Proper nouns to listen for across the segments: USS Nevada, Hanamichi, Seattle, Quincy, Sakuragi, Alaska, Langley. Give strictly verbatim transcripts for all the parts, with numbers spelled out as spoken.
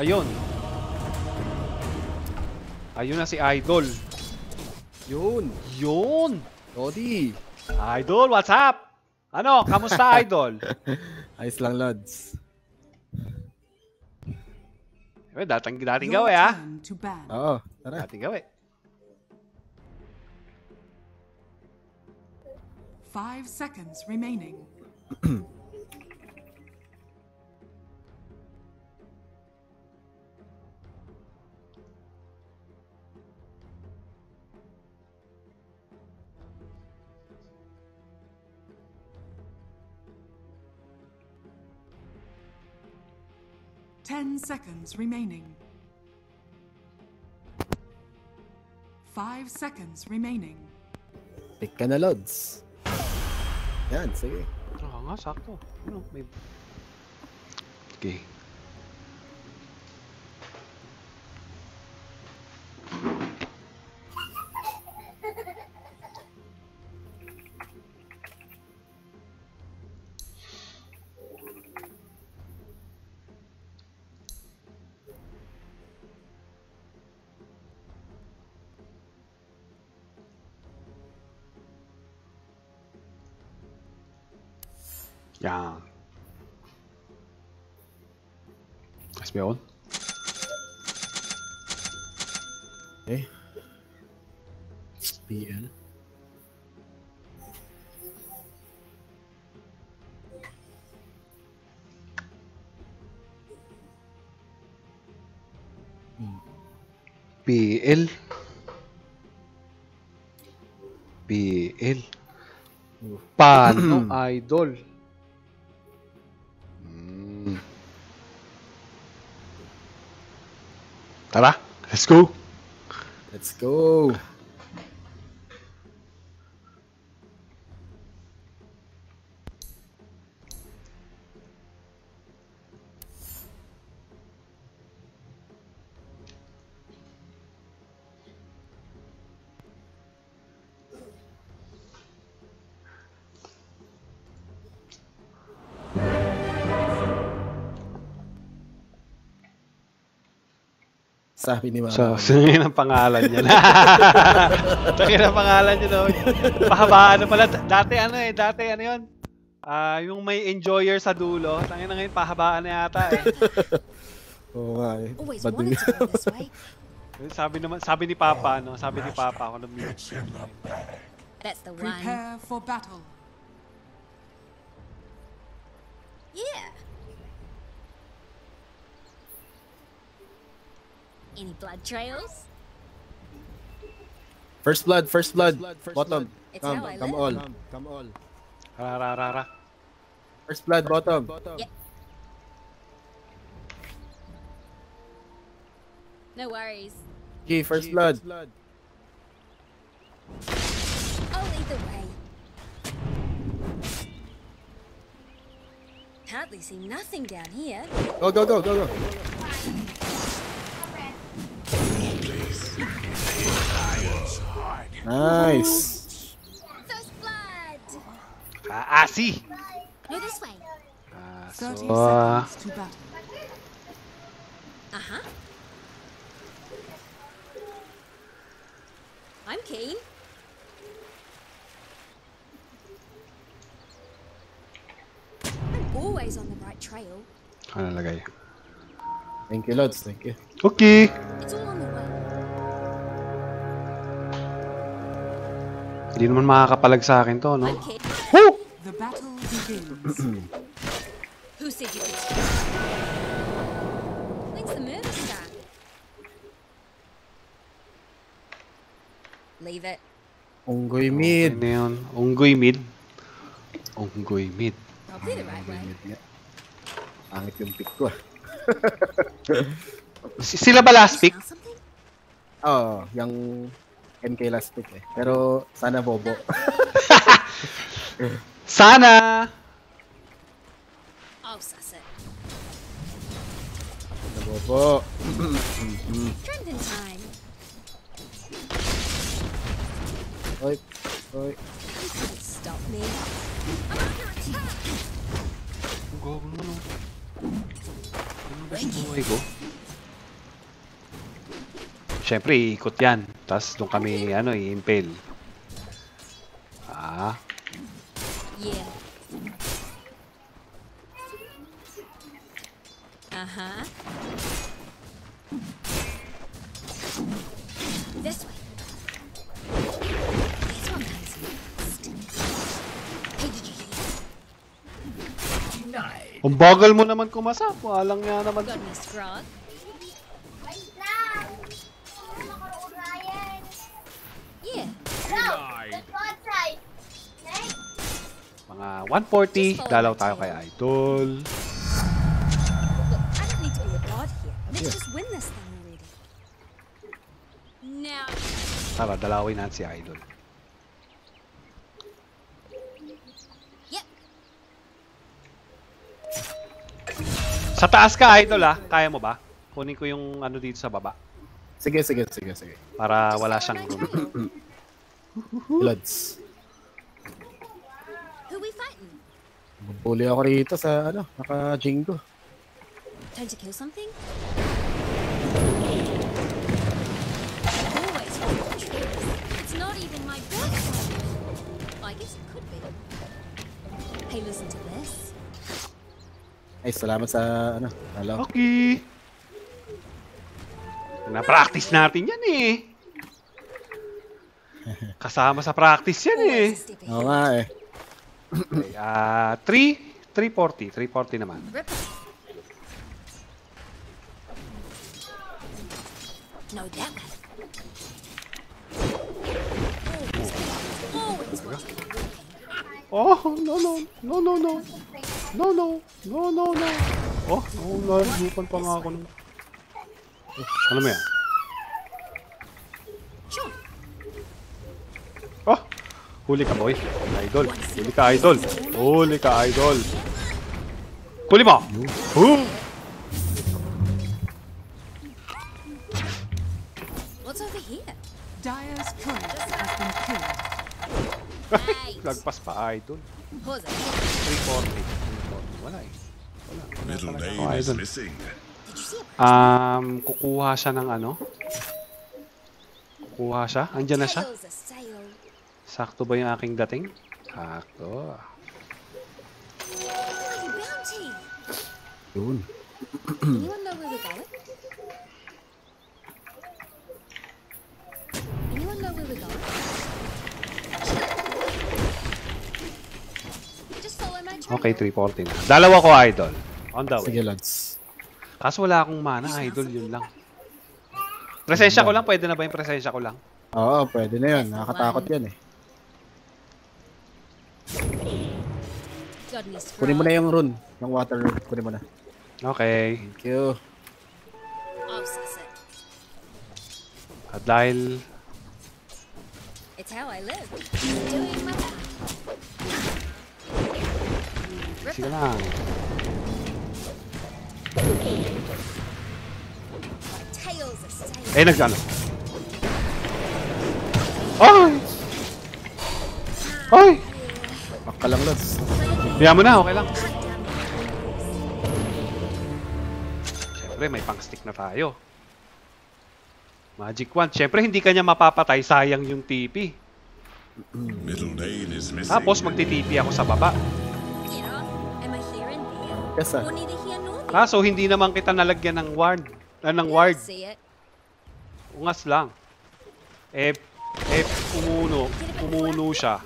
Ayun. Ayun na si Idol. Yun. Yun. Lodi. Idol, what's up? Ano? Kamusta, Idol? Ayos lang, lads. Eh, dating dating gawin, ha? Oo, tara. Dating gawin. Five seconds remaining. Ten seconds remaining. Five seconds remaining. Pick ka na, Lods. Yan, sige. Oo nga, sakto. Ano, may... Okay. Yeah. Let's be on. Okay. Let's be in. P L. P L. Paano Idol? Tara, let's go. Let's go. Sabi ni Mama. So, sangin ang pangalan niya. Sangin ang pangalan niya daw. Pahabaan na pala. Dati ano eh, dati ano yun? Uh, yung may enjoyer sa dulo. Sangin na ngayon, pahabaan na yata eh. Oo nga eh. Sabi naman, sabi ni Papa, no? Sabi ni Papa ako ng music. That's the one. Prepare for battle. Yeah. Any blood trails? First blood, first blood, first bottom. Blood. Come, come all. Come, come all. Ra ra ra ra. First blood, first bottom. bottom. Yeah. No worries. G, first G, blood. First blood. Oh, either way. Hardly see nothing down here. Go go go go go. Nice. First blood. Ah, ah, see. Go this way. Ah, so. Uh huh. I'm keen. I'm always on the right trail. Ano lagay? Thank you, Lods. Thank you. Okay. It's all on the way. Hindi naman makakapalag sa akin to, no? Woo! The battle begins. Who said you could stop? Thanks the move is done. Leave it. Unggoy mid. Ano yun? Unggoy mid. Unggoy mid. I'll play the right way. Pangit yung pick ko, ah. Sila ba last pick? Oo, yung... M K last pick eh. Pero sana bobo. Sana. Oh, sus it. Sana bobo. Trending time. Oi, oi. Stop me. Go, go, go. Go, go. Siyempre, iikot yan. Tapos doon kami, ano, i-impale. Ah. Yeah. Uh-huh. This way. This one has me. Nice. Ang bagal mo naman kumasa. Walang nga naman. Goodness, frog. Yeah. Mga one forty, dalaw tayo kay Idol. Tara, dalawin natin si Idol. Sa taas ka, Idol, ah. Kaya mo ba? Kunin ko yung ano dito sa baba. Sige, sige, sige, sige. Para wala siyang room. Bloods. Who we fighting? Bubuli ako rito sa ano, naka-jingo. Time to kill something? It's not even my birthday. I guess it could be. Hey, listen to this. Ay, salamat sa ano, hello. Okay. Na-practice natin yan eh. Kasama sa practice yan eh. Oo nga eh. Ah, three forty. three forty naman. No doubt. Oh, no no. No no no. No no. No no no. Oh, no, narupan pa nga ako nun. Ano mo yan? Oh! Huli ka, boy. Idol. Huli ka, Idol. Huli ka, Idol. Huli mo! Boom! What's over here? Dire's turret has been killed. Lagpas pa, Idol. three forty. Wala eh. Wala. Middle name is missing. Um, kukuha siya ng ano? Kukuha siya? Andiyan na siya? Sakto ba yung aking dating? Sakto. Yun. Okay, three forty na. Dalawa ko, Idol. On the way. Sige, lads. Kaso wala akong mana, Idol, yun lang. Presensya ko lang, pwede na ba yung presensya ko lang? Oo, pwede na yun. Nakakatakot yan eh. Kunin mo na yung rune, yung water rune. Kunin mo na. Okay. Thank you. At dahil... Sige lang. Eh, nag-ano? Ay! Ay! Baka lang, lads. Biya mo na, okay lang. Siyempre, may pang-stick na tayo. Magic wand. Siyempre, hindi kanya mapapatay. Sayang yung T P. Tapos, magti-T P ako sa baba. Yes, sir. Ah, so hindi naman kita nalagyan ng ward. Ah, ng ward. Ungas lang. Eh, eh, umuno. Umuno siya.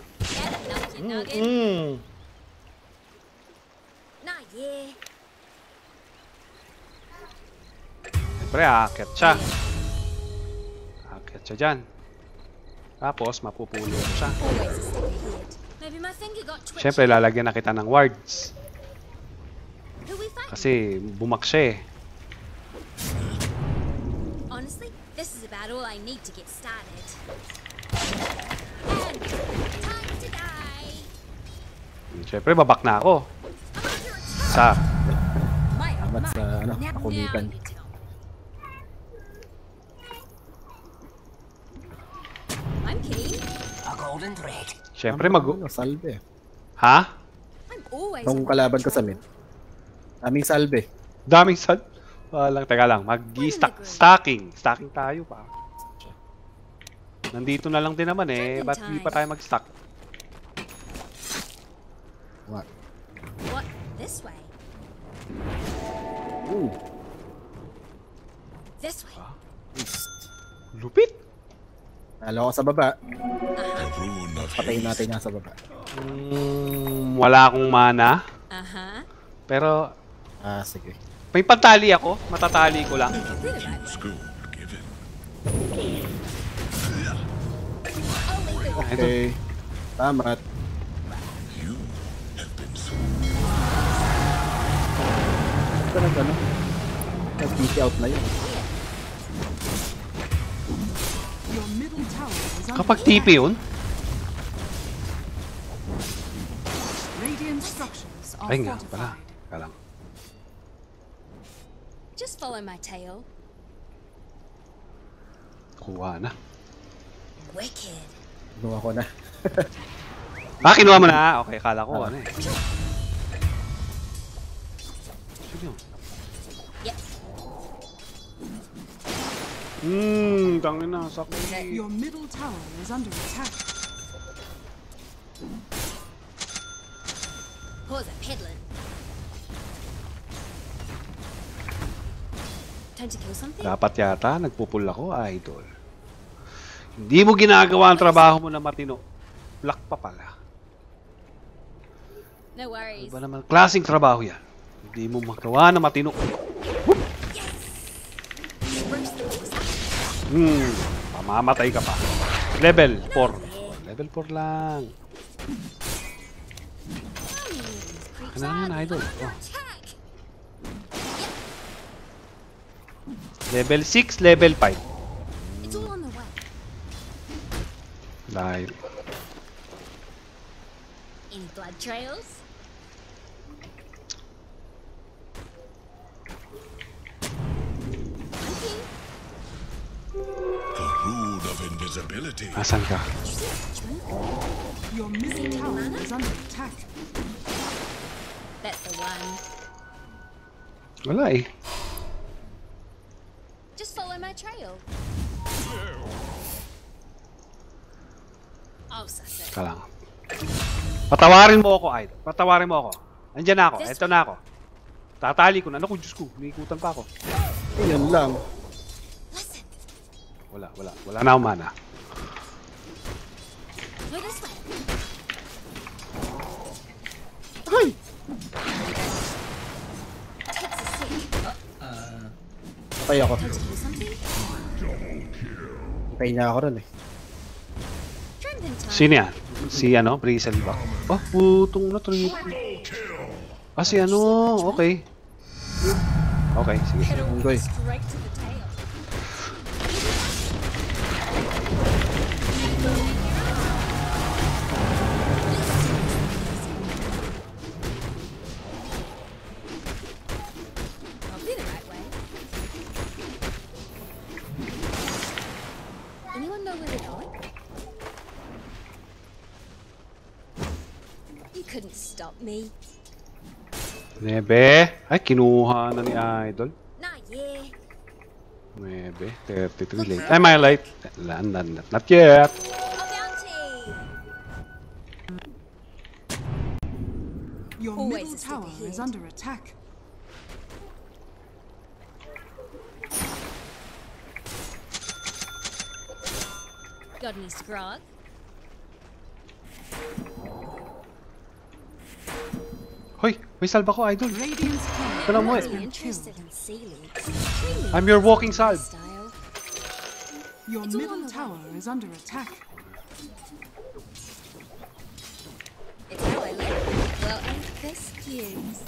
Mm-mm. Siyempre, aakyat siya. Aakyat siya dyan. Tapos, mapupulo siya. Siyempre, lalagyan na kita ng wards. Kasi bumak siya eh. Honestly, this is about all I need to get started. And time to die. Siyempre, babak na ako. Sa amat sa ano, akulitan. I'm kidding. A golden thread. Siyempre, mag-salve. Ha? Nung kalaban ka sa min. Daming salve. Daming salve? Walang, teka lang. Mag-stacking. Stacking tayo pa. Nandito na lang din naman eh. Ba't di pa tayo mag-stuck? What? What? This way. Ooh. This way. Ah. Lupit! Halo ko sa baba. Patayin natin nga sa baba. Mm, wala akong mana. Uh-huh. Pero... Ah, sige. May pantali ako. Matatali ko lang. Okay. Tamat. Ito na gano'n. Nag-beat out na yun. Kapag T P yun? Ay nga pala. Kalang. Just follow my tail. Kuha na. Wicked. Kinuha ko na. Ah, kinuha mo na? Okay, kala ko ano eh. Hmm, tangin na, sakit. Your middle tower is under attack. Pause a peddler. Time to kill something? Dapat yata, nagpupul ako, idol. Hindi mo ginagawa ang trabaho mo na matino. Black pa pala. No worries. Ano ba naman? Klaseng trabaho yan. Hindi mo magawa na matino. Whoop! Hmm, mamamatay ka pa. Level four. Level four lang. Kailangan na, idol. Oh. Level six, level five. Dahil. Any blood trails? Asan ka? Wala eh. Just follow my trail. Kalang. Patawarin mo ako, idol. Patawarin mo ako. Andiyan na ako. Ito na ako. Tatali ko na. Ano ko, Diyos ko. Naikutan pa ako. Ayan lang. Wala, wala. Wala na akong mana. Ay! Patay ako. Patay niya ako rin eh. Sino yan? Si ano? Brisel ba? Oh, putong na trip. Ah, si ano? Okay. Okay, sige. Okay. Me. Nebe. Ay, kinuha na ni idol. Nebe. thirty-three late. Ay, my light. Land, land, land. Not yet. Your middle tower is under attack. Got any scrog? Hoy, may salba ko, idol. Wala mo eh. I'm your walking salve. Your middle tower is under attack. It's how I live. Well, I best use.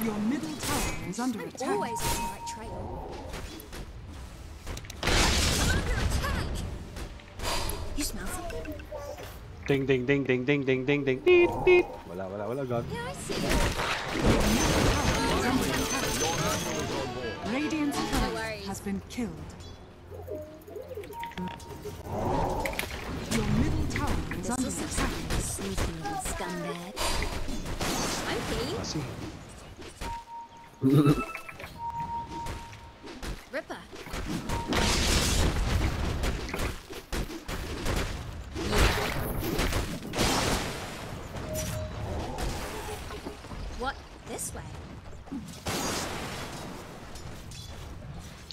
Your middle tower is under attack. I'm always on the right trail. Under attack! You smell something? Ding ding ding ding ding ding ding ding ding ding. Wala wala wala god. Radiant tower has been killed. Your middle tower is under attack. Okay. Ripper.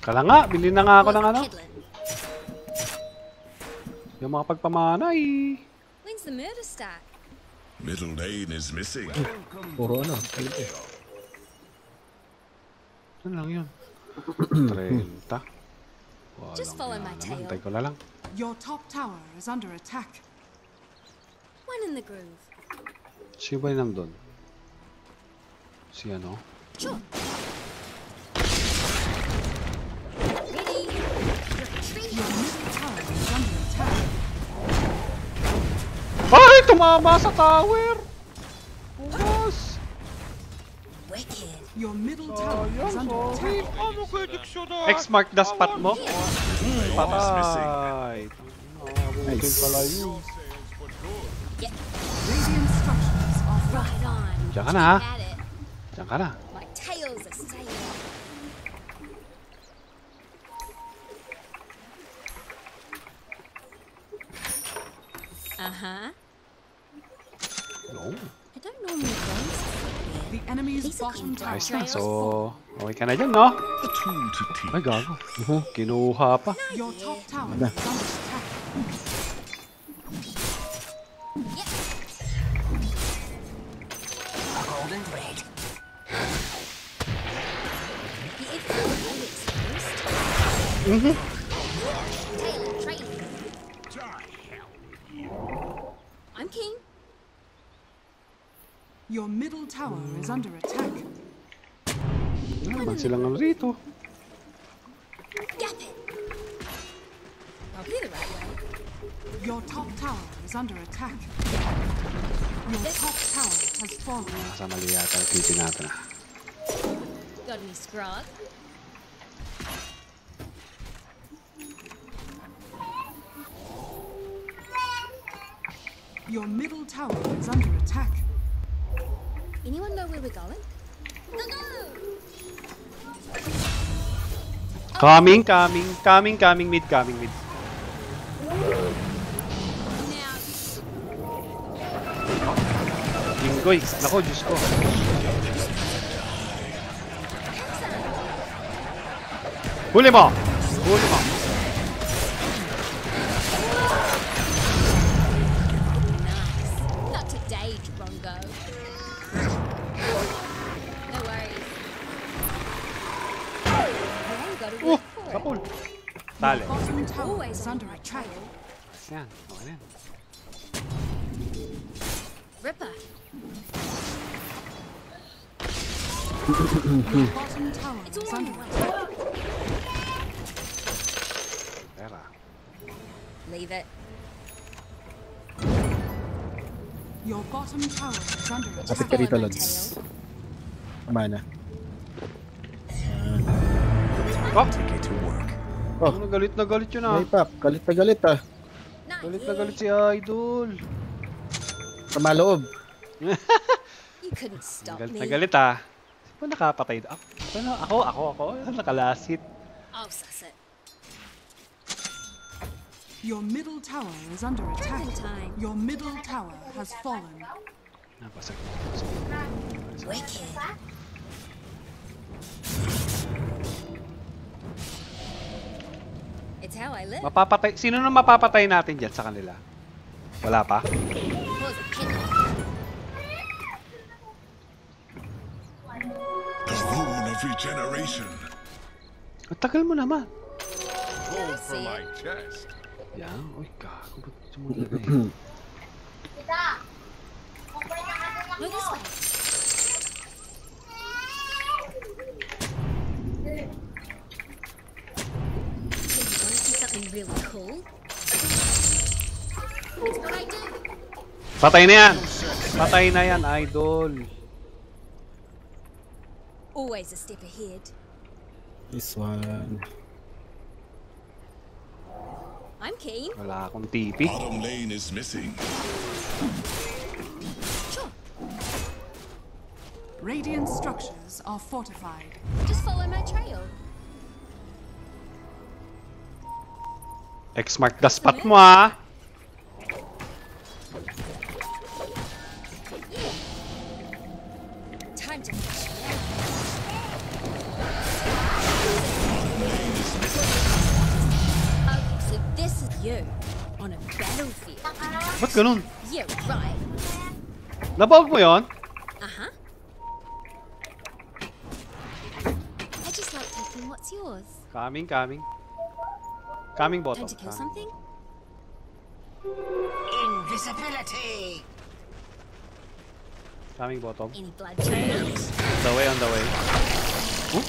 Tara nga, bili na nga ako ng ano. Yung mga pagpamana eh. When's the murder start? Middle lane is missing. Puro ano, kalit eh. Saan lang yun? Trenta. Just follow my tail. Antay ko na lang. Your top tower is under attack. One in the groove. Si ba yun nandun? Si ano? Sure. Ready? Your middle tower is under attack. Ay! Tumama sa tower! Ubas! Wicked. Your middle tower is under attack. Ano kaya diksyon na? X mark the spot mo? Hmm, patay! Butin pala yun. Radiant structures are right on. Diyan ka na ha. Diyan ka na. Uh-huh. No. I don't normally go. The enemy's bottom tower. So, okay ka na dyan, no? Ay, gago. Kinuha pa. Your top tower is under attack. Mm-hmm. I'm king. Your middle tower is under attack. Naman silang ang rito. Your top tower is under attack. Your top tower has fallen. Nasa mali yata kitin natin. Got me scrog. Your middle tower is under attack. Anyone know where we're going? Go go! Coming, coming, coming, coming, mid, coming, mid. Jingoy, nako, Diyos ko. Huli mo! Huli mo! Dale. Always under a trail. Yan, okay yan. Ripper. It's under attack. Tera. Leave it. Your bottom tower is under attack. Kapit ka rito, Lods. Mana. Oh! Take it to work. Oh, ano, galit na galit yun ah. Hey Pap, galit na galit ah. Galit na galit si Idol. Sama loob. Galit na galit ah. Saan ba nakapatay? Ano, ako, ako, ako. Nakalasit. Your middle tower is under attack. Your middle tower has fallen. Napasag. Wicked. It's how I live. Mapapatay. Sino nang mapapatay natin diyan sa kanila? Wala pa? The ruin of regeneration. At tagal mo naman. Pull from my chest. Yan. Uy, gago. Ba't ito mo nalagay? Kita! Okay na ka lang ako! Really cool. Patay na yan. Patay na yan, Idol. Always a step ahead. This one. I'm keen. Wala akong tipi. Bottom lane is missing. Sure. Radiant structures are fortified. Just follow my trail. X mark the spot mo ah. Ba't ganun? Nabawag mo yun? Coming, coming. Coming bottom. Time to kill something? Invisibility! Coming bottom. Any blood trails? The way, on the way. Huh?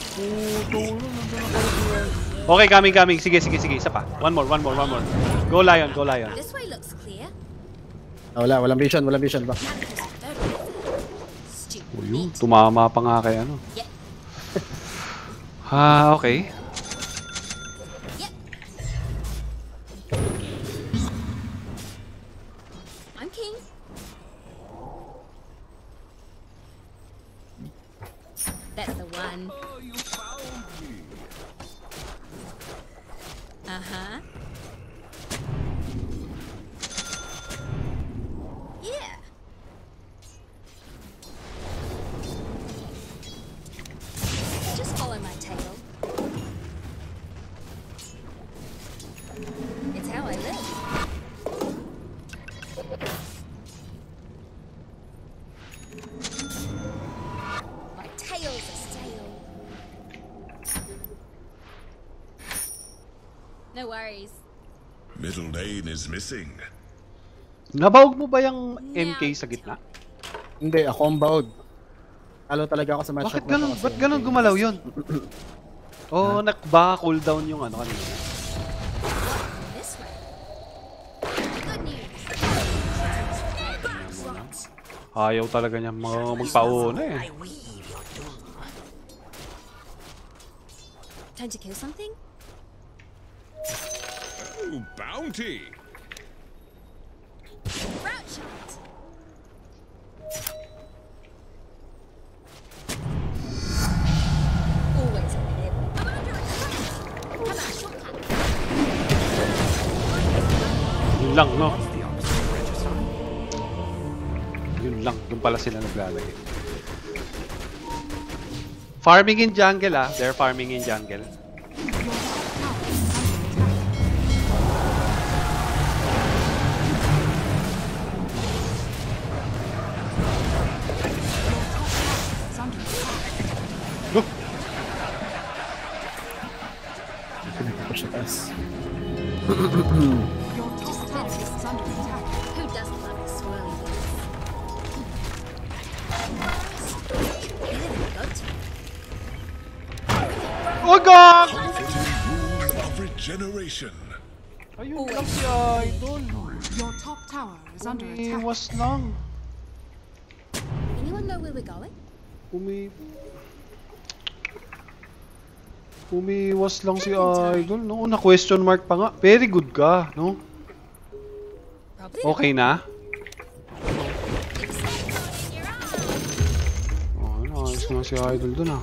Okay, coming, coming. Sige, sige, sige. Isa pa. One more, one more, one more. Go lion, go lion. This way looks clear. Ah, wala, walang vision, walang vision ba? Oh, yun. Tumama pa nga kay ano. Ah, okay. Missing. Nabawag mo ba yung M K sa gitna? Hindi, ako ang bawag. Talo talaga ako sa matchup. Bakit ganun? Ba't ganun gumalaw yun? Oh, nakba cooldown yung ano kanina. Ayaw talaga niya magpauna eh. Time to kill something? Ooh, bounty! Yun lang, no? Yun lang, dun pala sila naglalagay. Farming in jungle, ah. They're farming in jungle. Iwas lang. Anyone know where we're going? Umi... Umiwas lang si Idol. Noon na question mark pa nga. Very good ka, no? Okay na? Oh, naayos na si Idol dun ah.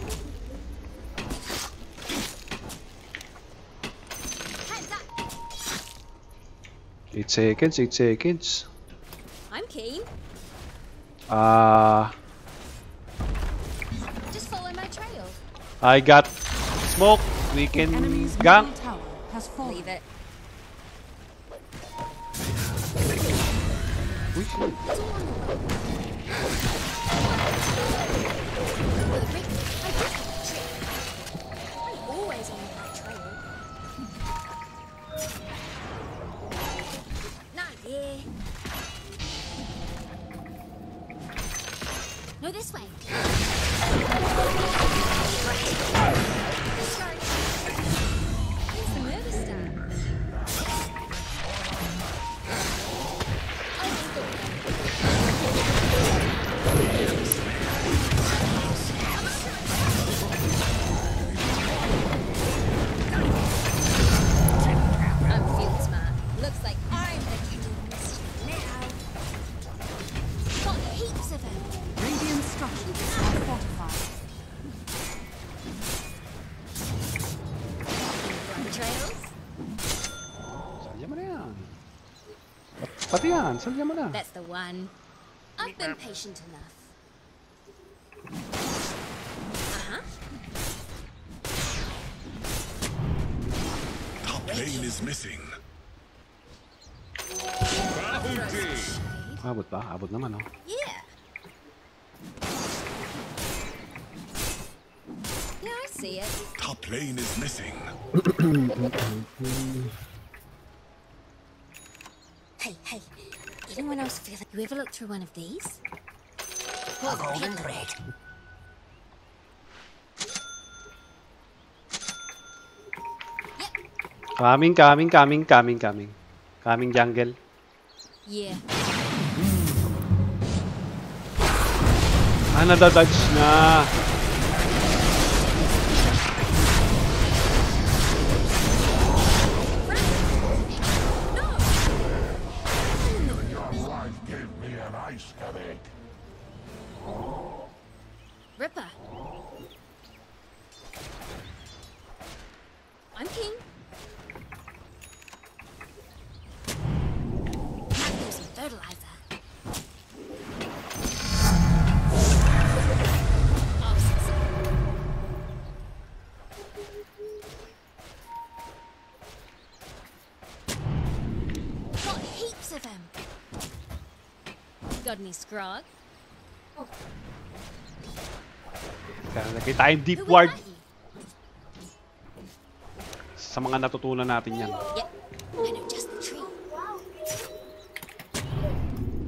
Eight seconds, eight seconds. I'm keen. Ah. Uh, Just follow my trail. I got smoke. We can gank. Leave it. Always on my trail. Not here. No, this way. Here's the murder stuff. I'm field smart. Looks like I'm the key to the mission now. Got heaps of them. Radiant structures are fortified. Betrayals? Salya mo na yan. Pati yan, salya mo na. That's the one. I've been patient enough. Uh-huh. Top lane is missing. 아버지 남았나? Top lane is missing. Hey, hey. Anyone else feel like you ever looked through one of these? What golden thread? Coming, coming, coming, coming, coming. Coming jungle. Yeah. Another dodge na. Ripper. I'm king. There's some fertilizer. Got heaps of them. Got any scrog? Oh. Nakita tayong deep ward. Sa mga natutunan natin yan.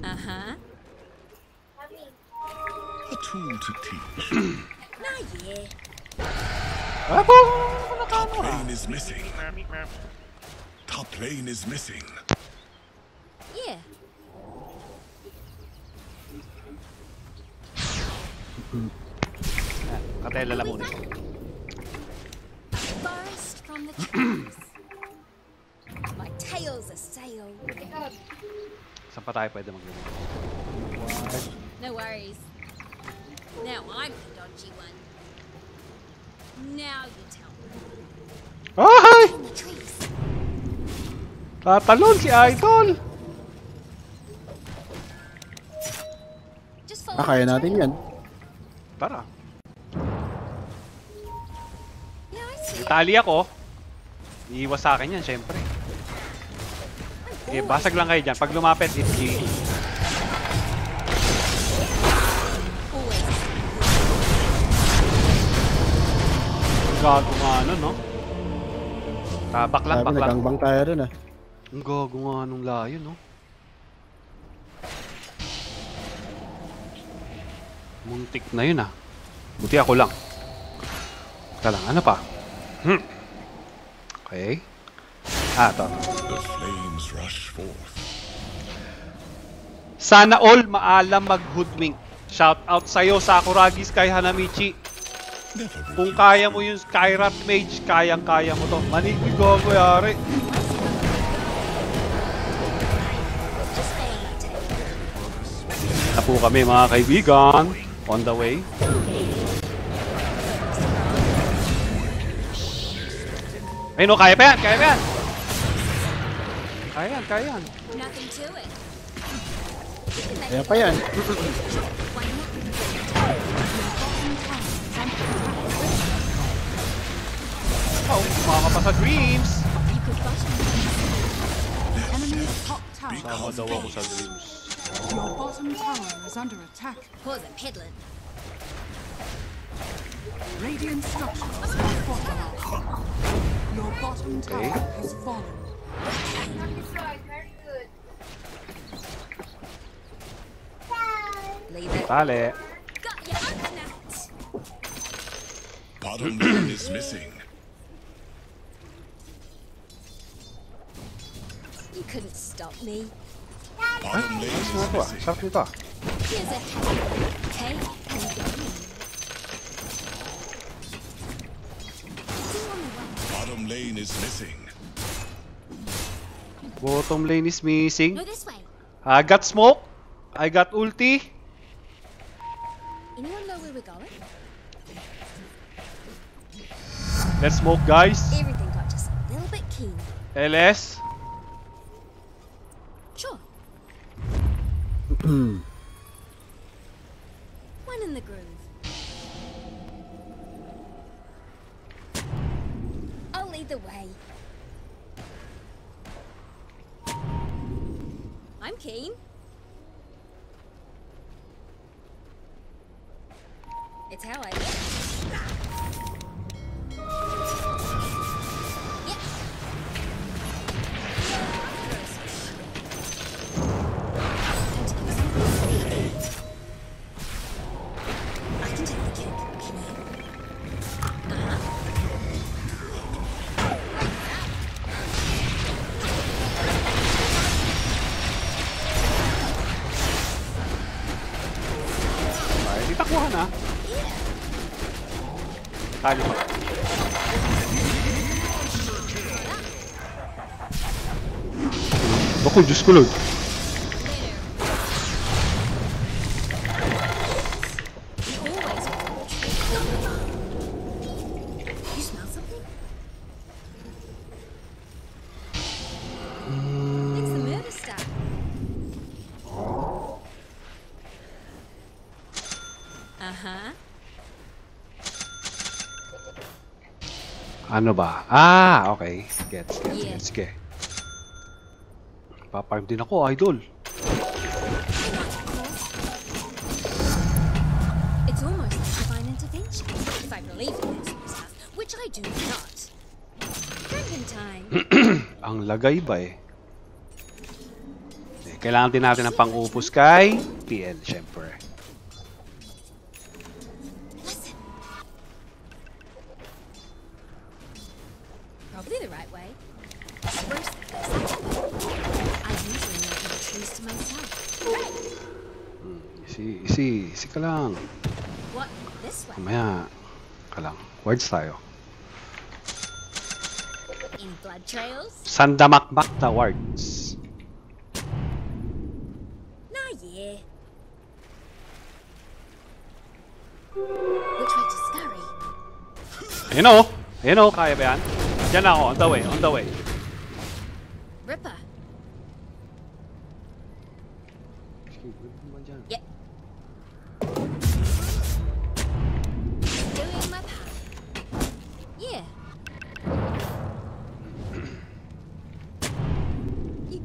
Aha. A tool to teach. Apo! Top lane is missing. Top lane is missing. Yeah. Katela mo nito. My tails are sail. Saan pa tayo pwede mag-laro? No worries. Now I'm the dodgy one. Now you tell me. Ay! Tatalon si Idol! Ah, kaya natin yan. Tara. Tali ako. Iiwas sa akin yan, syempre. Eh, basag lang kayo dyan. Pag lumapit, it's G G. Gago nga nun, no? Tabak lang, baklang. Nagangbang tayo rin, ah. Ang gago nga nung layo, no? Muntik na yun, ah. Buti ako lang. Taka lang, ano pa? Hmm. Okay. Ah, ito. The flames rush forth. Sana all maalam mag-hoodwink. Shout out sa'yo, Sakuragi kay Hanamichi. Kung kaya mo yung Skyrat Mage, kayang-kaya mo to. Manigig ko ako, yari. Na po kami, mga kaibigan. On the way. Ay no, kaya pa yan, kaya pa yan. Kaya yan, kaya yan. Kaya pa yan. Oh, kumaka pa sa dreams. Sama daw ako sa dreams. Your bottom tower is under attack. Pause a peddler. Radiant structures have fallen. Your bottom tower has fallen. Very good. Leave it. Vale. Got your nuts. Bottom tower is missing. You couldn't stop me. Bottom tower is missing. Here's a hand. Okay. Bottom lane is missing. Bottom lane is missing. Go this way. I got smoke. I got ulti. Anyone know where we're going? Let's smoke, guys. Everything got just a little bit keen. L S. Sure. One in the groove. The way. I'm cane? It's how I live. Bakul, Diyos ko, Lord. Ano ba? Ah, okay. Gets, gets, gets. Sige. Paparm din ako, idol. It's almost like divine intervention. If I believe in this stuff, which I do not. Second time. Ang lagay ba eh. Kailangan din natin ng pang-upos kay P L, syempre. Kalang. Mamaya, kalang. Words tayo. Sandamakbakta words. Nah, yeah. Which way to scurry? You know, you know, kaya ba yan? Diyan ako, on the way, on the way. Ripper. Yeah.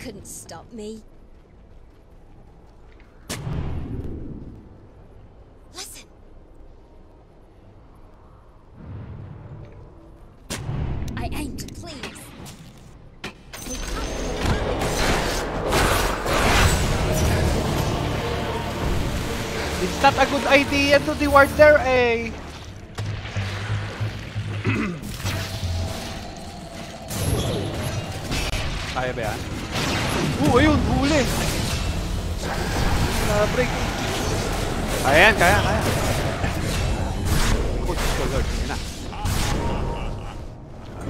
Couldn't stop me. Listen. I aim to please. It's not a good idea to reward their A. Kaya ba yan? Oo, ayun, huli. Na-break. Ayan, kaya, kaya. Good, good, good.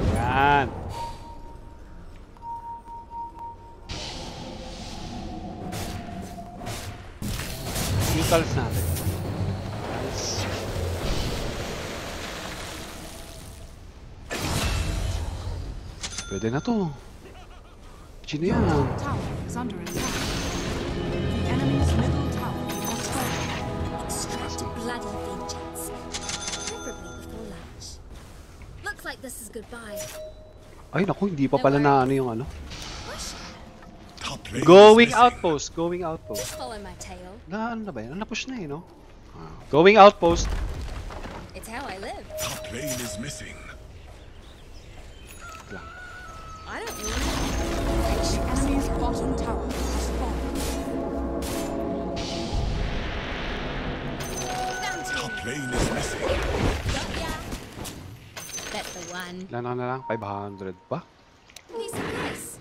Ayan na. Ayan. Utals natin. Utals. Pwede na to. The middle tower is under attack. The enemy's middle tower is falling. Extract bloody vengeance. Preferably before lunch. Looks like this is goodbye. Ay naku, hindi pa pala na ano yung ano. Going outpost, going outpost. Follow my tail. Na ano na ba yan? Na-push na eh, no? Going outpost. It's how I live. Top lane is missing. I don't know. The enemy's bottom tower has fallen. Top lane is missing. That's the one. Lang lang lang, five hundred pa. Please, please.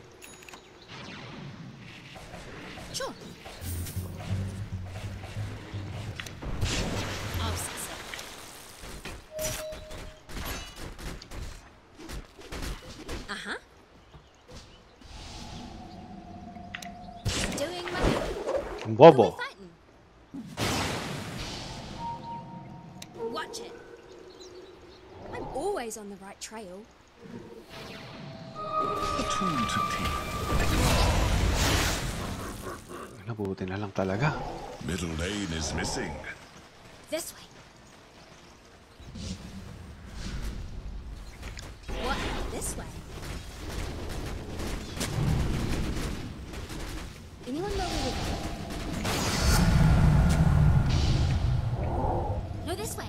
Sure. Bobo. Watch it. I'm always on the right trail. Nabuti na lang talaga. Middle lane is missing. This way. What? This way. Anyone know where we go? No, this way.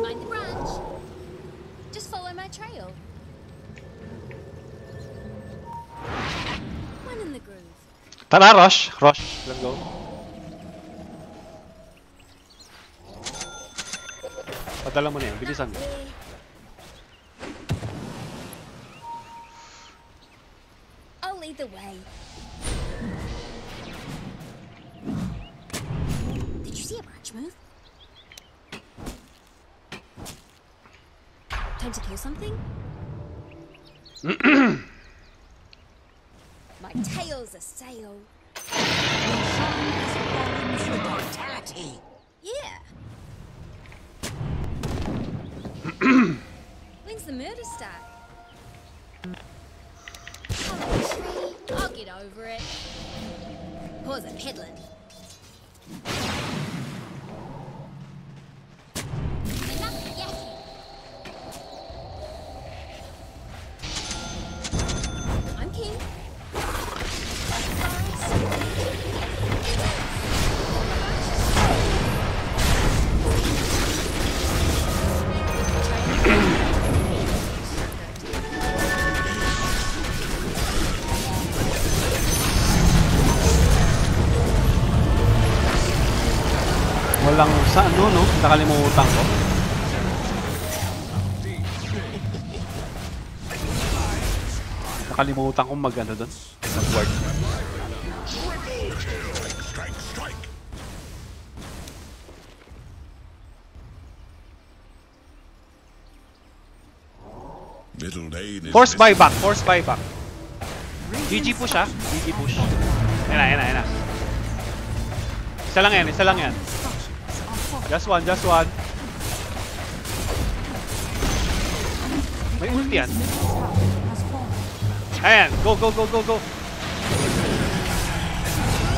Mind the branch. Just follow my trail. One in the groove. Tana, rush, rush. Let's go. Padala mo na yan, bilisan mo. The way. Did you see a branch move? Time to kill something? My tail's a sail. Yeah. When's the murder start? I'll get over it. Pause a peddler. Enough yakking. I'm king. Walang sa ano, no? Nakalimutan ko. Nakalimutan kong mag-ano doon. Isang word. Force buyback, force buyback. G G push ah, G G push. Ayan na, ayan na, ayan na. Isa lang yan, isa lang yan. Just one, just one. May ulti yan. Ayan, go, go, go, go, go.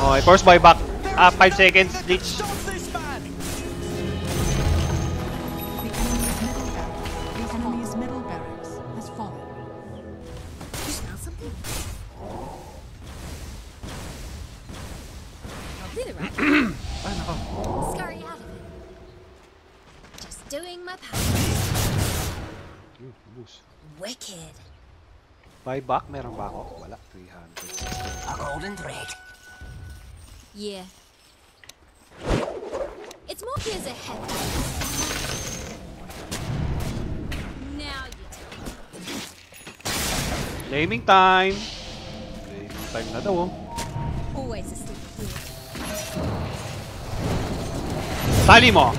Okay, first buy back. Ah, five seconds, glitch. Buy back? Meron ba ako? Wala. three hundred. A golden thread. Yeah. It's more here's a head. Now you tell me. Laming time. Laming time na daw. Always a stick here. Tali mo!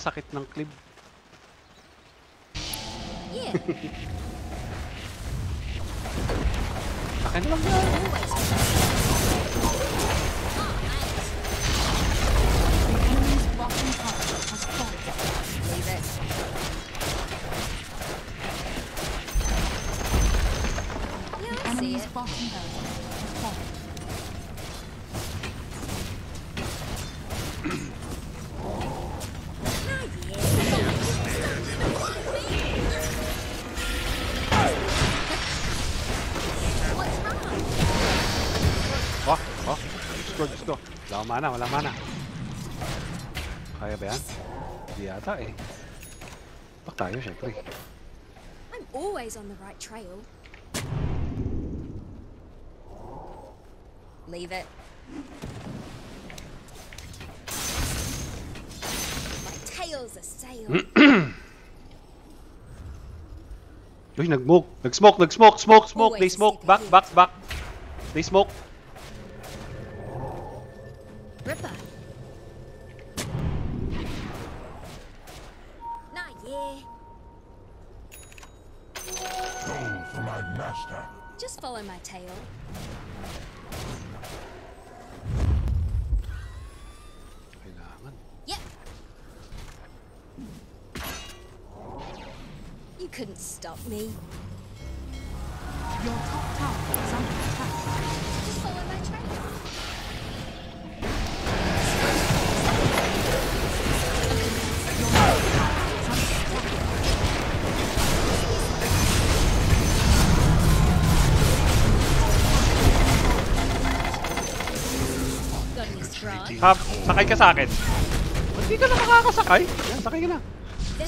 Sakit ng clip. Yeah. Akin lang yan. Wala mana, wala mana. Kaya ba yan? Hindi yata eh. Bak tayo syempre. I'm always on the right trail. Leave it. My tail's a sail. Uy, nag-smoke, nag-smoke, nag-smoke, smoke, smoke, they smoke, back, back, back. They smoke. Ripper. Go for my master. Just follow my tail. Yep. You couldn't stop me. Your top tower is under attack. Just follow my trail. Hap, sakay ka sa akin. Hindi ka na makakasakay. Yan, sakay ka na.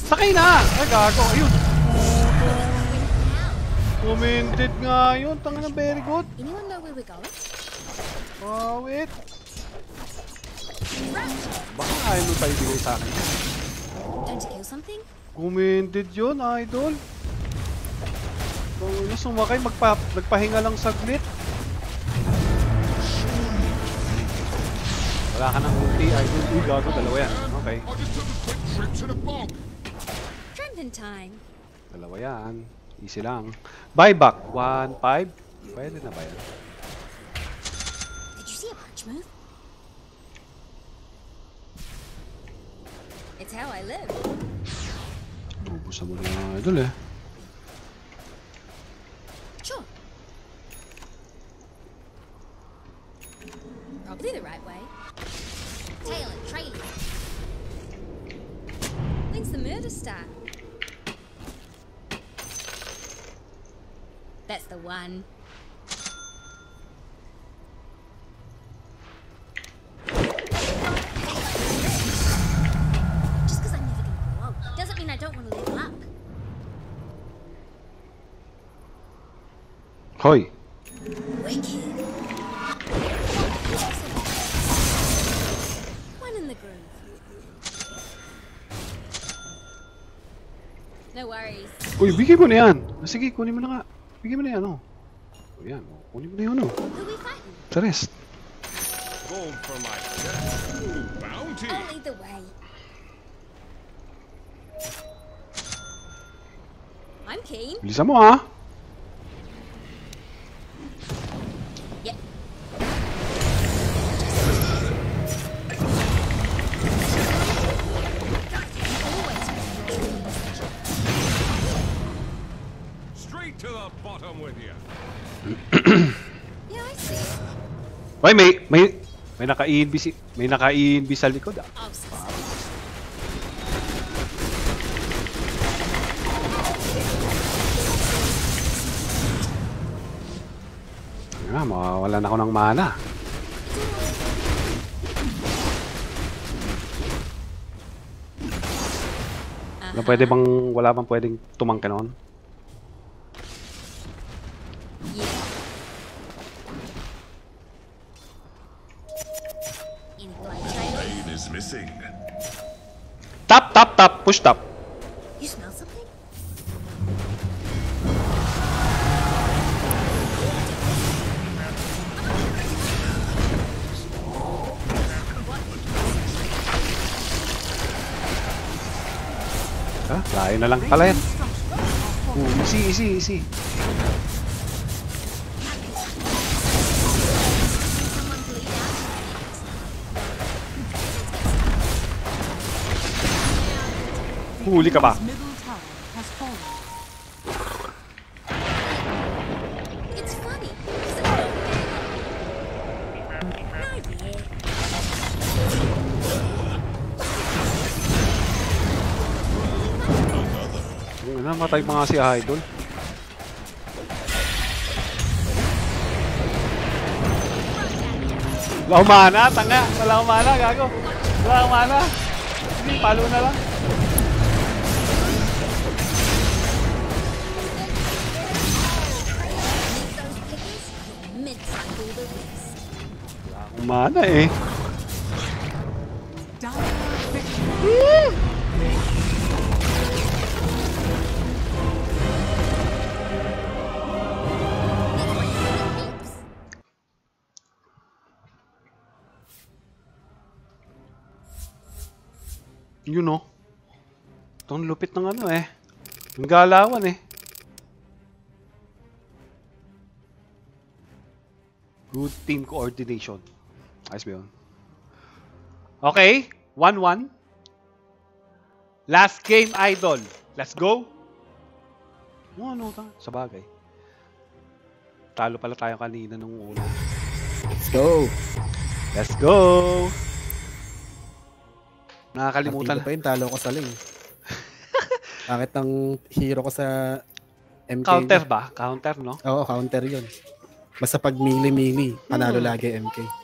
Sakay na! Ay, gago. Ayun. Commented nga yun. Tanga na, very good. Oh, wait. Baka ayaw mo tayo bigay sa akin. Commented yun, idol. Kung sumakay, magpa magpahinga lang saglit. Wala ka ng ulti, ay ulti gago, dalawa yan. Okay. Dalawa yan. Easy lang. Buyback. one five. Pwede na ba yan? Did you see a punch move? It's how I live. Ubusan mo lang ang idol eh. Sure. Probably the right way. Tail and trail. When's the murder start? That's the one. Just because I'm never gonna grow up doesn't mean I don't want to live up. Hoi. Uy, bigay mo na yan! Sige, kunin mo na nga. Bigay mo na yan, oh. O yan, oh. Kunin mo na yan, oh. The rest. Bilisan mo, ha? Ay, may may may naka-E N B si may naka-E N B sa likod ah. Ah, mawawalan ako ng mana. Ano pwede bang wala bang pwedeng tumangka noon? Tap, tap, tap, push tap. You smell something? Ah, layo na lang pala yan. Oh, easy, easy, easy. Huli ka ba? Ano na, matay mga si idol. Wala humana, tanga. Wala humana, gago. Wala humana. Palo na lang. Mana eh. You know. Ang lupit ng ano eh. Ang galawan eh. Good team coordination. Ayos ba yun? Okay. one one. Last game, idol. Let's go. Oh, ano ta? Sabagay. Talo pala tayo kanina nung ulo. Let's go. Let's go. Nakakalimutan na pa yung talo ko sa ling. Bakit ang hero ko sa M K? Counter ba? Counter, no? Oo, counter yun. Basta pag mili-mili, panalo hmm. lagi M K.